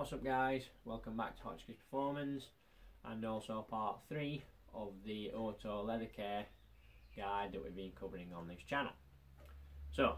What's up guys, welcome back to Hotchkiss Performance and also part 3 of the auto leather care guide that we've been covering on this channel. So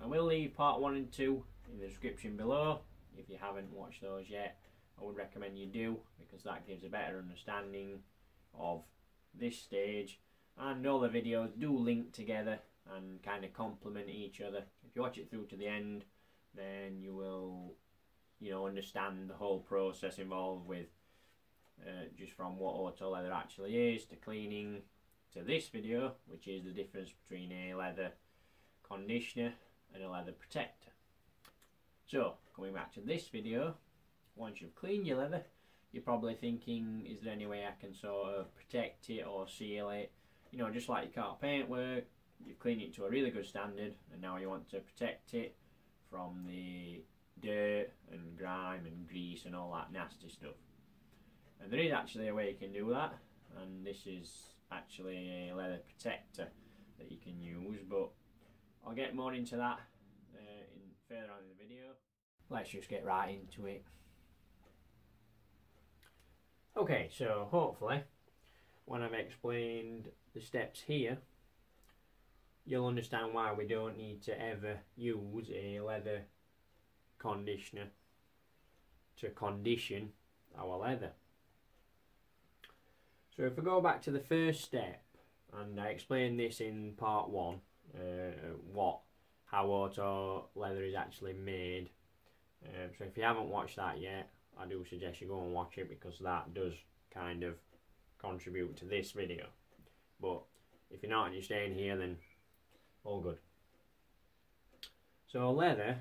I will leave part 1 and 2 in the description below. If you haven't watched those yet, I would recommend you do, because that gives a better understanding of this stage, and all the videos do link together and kind of complement each other. If you watch it through to the end, then you will understand the whole process involved with just from what auto leather actually is to cleaning to this video, which is the difference between a leather conditioner and a leather protector. So coming back to this video, once you've cleaned your leather, you're probably thinking, is there any way I can sort of protect it or seal it? You know, just like your car paintwork, you've cleaned it to a really good standard and now you want to protect it from the dirt and grime and grease and all that nasty stuff. And there is actually a way you can do that, and this is actually a leather protector that you can use, but I'll get more into that further on in the video. Let's just get right into it. Okay, so hopefully when I've explained the steps here, you'll understand why we don't need to ever use a leather conditioner to condition our leather. So if we go back to the first step, and I explained this in part 1, how auto leather is actually made, so if you haven't watched that yet, I do suggest you go and watch it, because that does kind of contribute to this video. But if you're not and you're staying here, then all good. So leather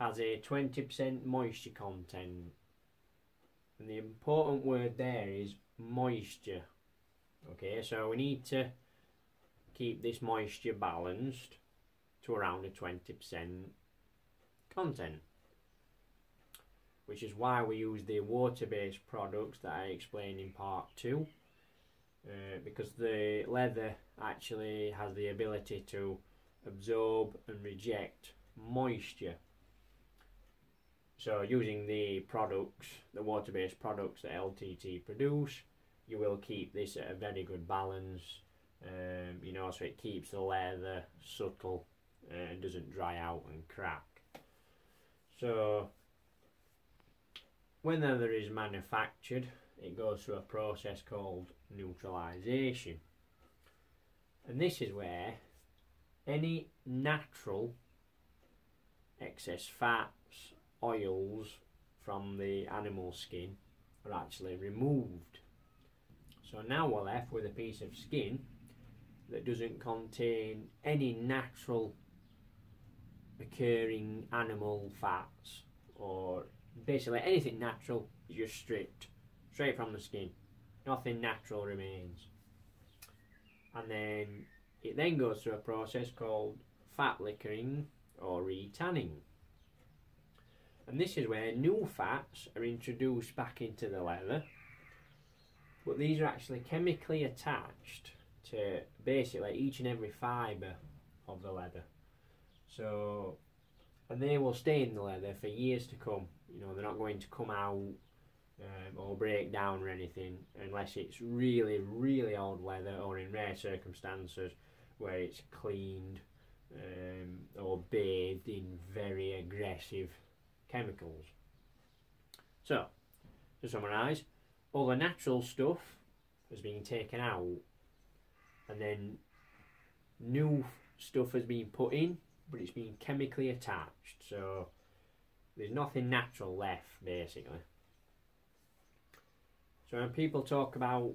has a 20% moisture content, and the important word there is moisture. Okay, so we need to keep this moisture balanced to around a 20% content, which is why we use the water-based products that I explained in part 2, because the leather actually has the ability to absorb and reject moisture. So using the products, the water-based products that LTT produce, you will keep this at a very good balance, so it keeps the leather supple and doesn't dry out and crack. So when leather is manufactured, it goes through a process called neutralization, and this is where any natural excess fats, oils from the animal skin are actually removed. So now we're left with a piece of skin that doesn't contain any natural occurring animal fats, or basically anything natural is just stripped straight from the skin. Nothing natural remains, and then it then goes through a process called fat liquoring or re-tanning. And this is where new fats are introduced back into the leather, but these are actually chemically attached to basically each and every fibre of the leather. So, and they will stay in the leather for years to come. You know, they're not going to come out or break down or anything, unless it's really, really old leather, or in rare circumstances where it's cleaned or bathed in very aggressive chemicals. So, to summarise, all the natural stuff has been taken out, and then new stuff has been put in, but it's been chemically attached, so there's nothing natural left basically. So when people talk about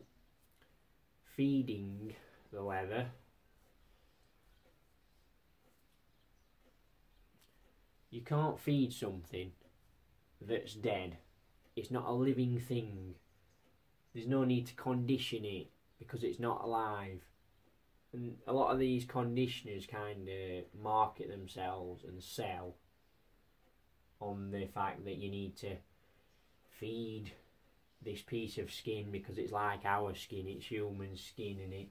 feeding the leather, you can't feed something that's dead. It's not a living thing. There's no need to condition it because it's not alive. And a lot of these conditioners kind of market themselves and sell on the fact that you need to feed this piece of skin because it's like our skin, it's human skin, and it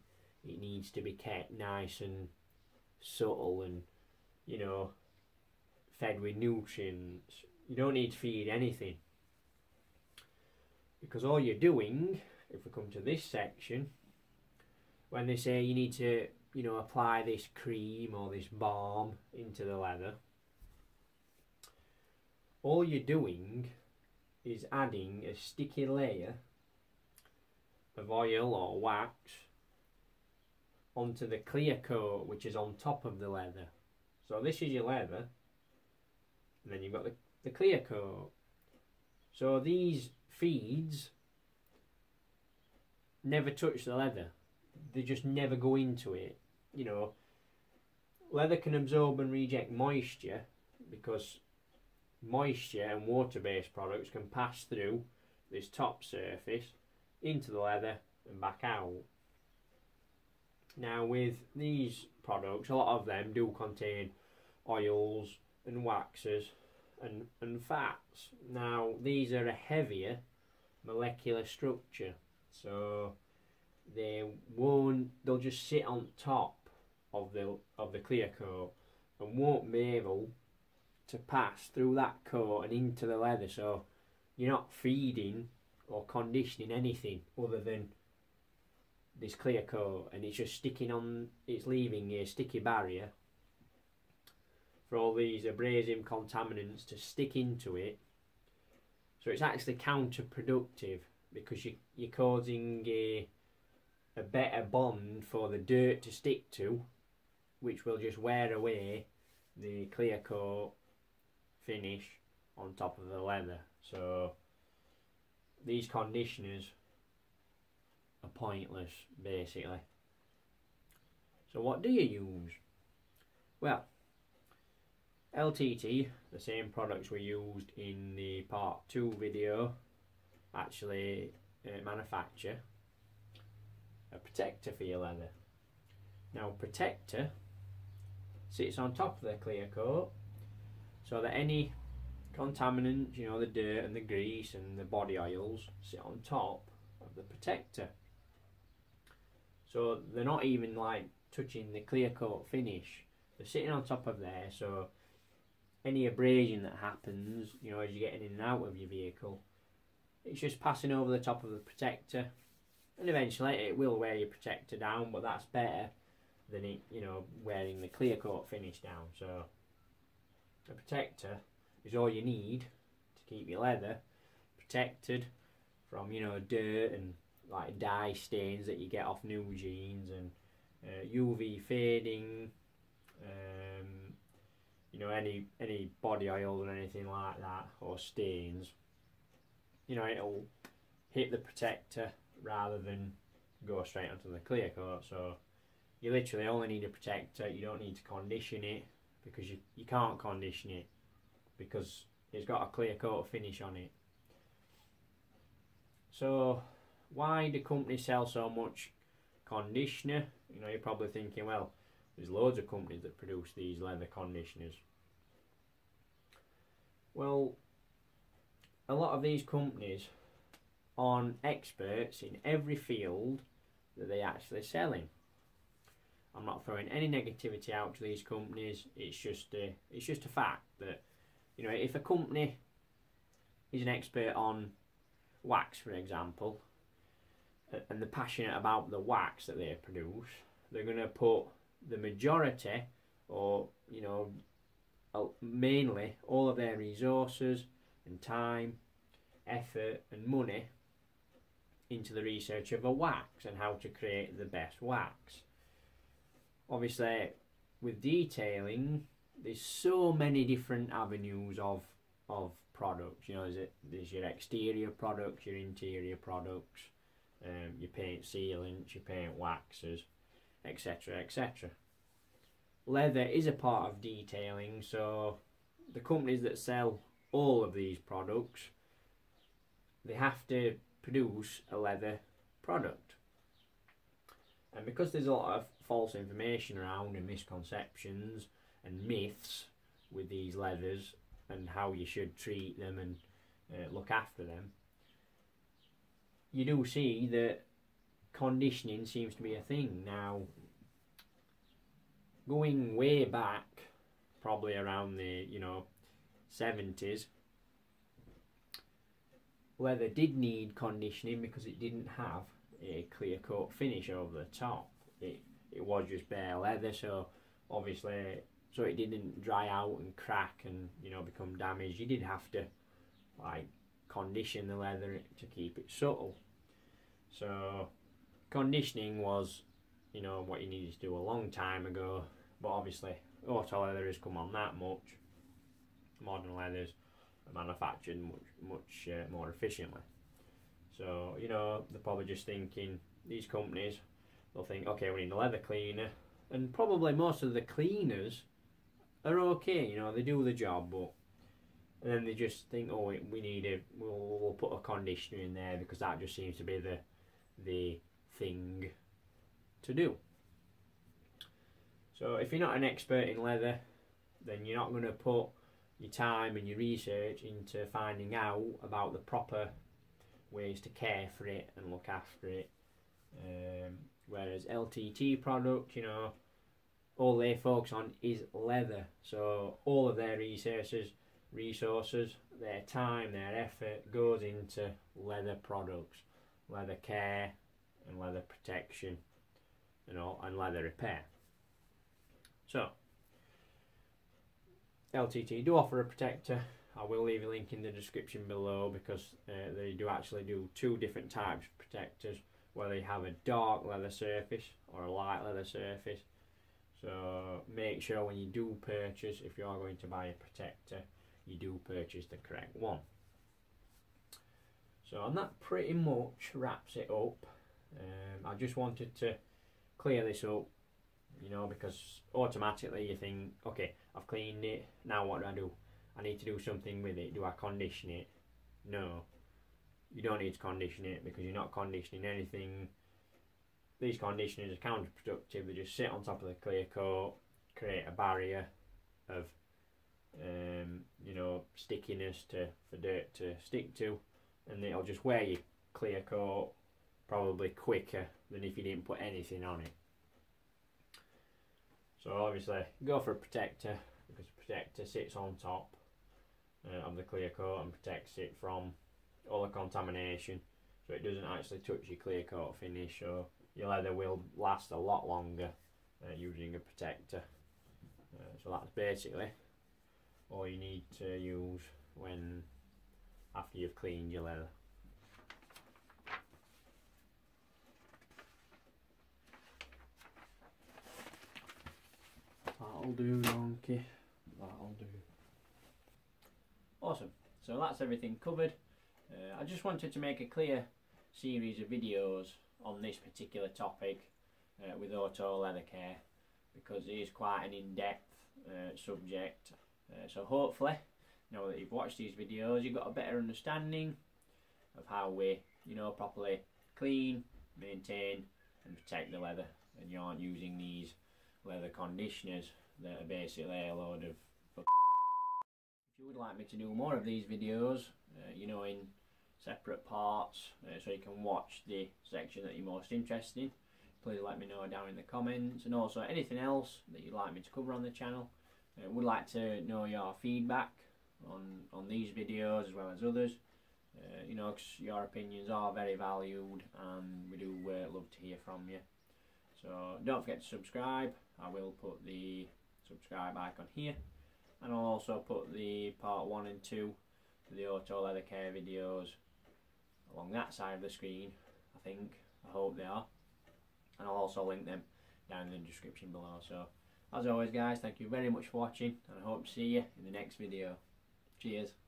needs to be kept nice and subtle and, fed with nutrients. you don't need to feed anything, because all you're doing, if we come to this section, when they say you need to, you know, apply this cream or this balm into the leather, all you're doing is adding a sticky layer of oil or wax onto the clear coat which is on top of the leather. So this is your leather, and then you've got the clear coat. So these feeds never touch the leather, they just never go into it. You know, leather can absorb and reject moisture, because moisture and water-based products can pass through this top surface into the leather and back out. Now with these products, a lot of them do contain oils and waxes and fats. Now these are a heavier molecular structure, so they'll just sit on top of the clear coat and won't be able to pass through that coat and into the leather. So you're not feeding or conditioning anything other than this clear coat, and it's just sticking on, it's leaving a sticky barrier for all these abrasive contaminants to stick into it. So it's actually counterproductive, because you're causing a better bond for the dirt to stick to, which will just wear away the clear coat finish on top of the leather. So these conditioners are pointless, basically. So what do you use? Well, LTT, the same products we used in the part 2 video, actually manufacture a protector for your leather. Now protector sits on top of the clear coat, so that any contaminants, you know, the dirt and the grease and the body oils, sit on top of the protector. So they're not even like touching the clear coat finish, they're sitting on top of there, so any abrasion that happens, you know, as you're getting in and out of your vehicle, it's just passing over the top of the protector, and eventually it will wear your protector down, but that's better than it, you know, wearing the clear coat finish down. So a protector is all you need to keep your leather protected from, you know, dirt and like dye stains that you get off new jeans, and UV fading, you know, any body oil or anything like that, or stains. You know, it'll hit the protector rather than go straight onto the clear coat. So you literally only need a protector, you don't need to condition it, because you can't condition it, because it's got a clear coat finish on it. So why do companies sell so much conditioner? You know, you're probably thinking, well, there's loads of companies that produce these leather conditioners. Well, a lot of these companies aren't experts in every field that they actually sell in. I'm not throwing any negativity out to these companies, it's just a fact that, you know, if a company is an expert on wax, for example, and they're passionate about the wax that they produce, they're going to put the majority, or, you know, mainly all of their resources and time, effort and money into the research of a wax and how to create the best wax. Obviously with detailing, there's so many different avenues of products. You know, there's your exterior products, your interior products, your paint sealants, your paint waxes, etc, etc. Leather is a part of detailing, so the companies that sell all of these products, they have to produce a leather product. And because there's a lot of false information around and misconceptions and myths with these leathers and how you should treat them and look after them, you do see that conditioning seems to be a thing. Now, going way back, probably around the, you know, 70s, leather did need conditioning because it didn't have a clear coat finish over the top. It was just bare leather, so obviously so it didn't dry out and crack and, you know, become damaged. You did have to like condition the leather to keep it supple. So conditioning was, you know, what you needed to do a long time ago, but obviously auto leather has come on that much. Modern leathers are manufactured much more efficiently. So, you know, they're probably just thinking, these companies, they'll think, okay, we need a leather cleaner, and probably most of the cleaners are okay, you know, they do the job, but and then they just think, oh, we need a, we'll put a conditioner in there because that just seems to be the thing to do. So if you're not an expert in leather, then you're not going to put your time and your research into finding out about the proper ways to care for it and look after it. Whereas LTT product, you know, all they focus on is leather. So all of their resources, their time, their effort goes into leather products, leather care and leather protection, you know, and leather repair. So LTT do offer a protector. I will leave a link in the description below because they do actually do two different types of protectors, where they have a dark leather surface or a light leather surface. So make sure when you do purchase, if you are going to buy a protector, you do purchase the correct one. So, and that pretty much wraps it up. I just wanted to clear this up, you know, because automatically you think, okay, I've cleaned it, now what do? I need to do something with it. Do I condition it? No, you don't need to condition it because you're not conditioning anything. These conditioners are counterproductive. They just sit on top of the clear coat, create a barrier of you know, stickiness for dirt to stick to, and it'll just wear your clear coat probably quicker than if you didn't put anything on it. So obviously go for a protector because the protector sits on top of the clear coat and protects it from all the contamination, so it doesn't actually touch your clear coat finish, so your leather will last a lot longer using a protector. So that's basically all you need to use when after you've cleaned your leather. That'll do, donkey, that'll do. Awesome, so that's everything covered. I just wanted to make a clear series of videos on this particular topic with auto leather care, because it is quite an in-depth subject. So hopefully, now that you've watched these videos, you've got a better understanding of how we, you know, properly clean, maintain and protect the leather, and you aren't using these leather conditioners that are basically a load of bull. If you would like me to do more of these videos, you know, in separate parts, so you can watch the section that you're most interested in, please let me know down in the comments, and also anything else that you'd like me to cover on the channel. I would like to know your feedback on these videos as well as others, you know, because your opinions are very valued and we do love to hear from you. So don't forget to subscribe. I will put the subscribe icon here, and I'll also put the part 1 and 2 of the auto leather care videos along that side of the screen, I think, I hope they are, and I'll also link them down in the description below. So as always guys, thank you very much for watching, and I hope to see you in the next video. Cheers.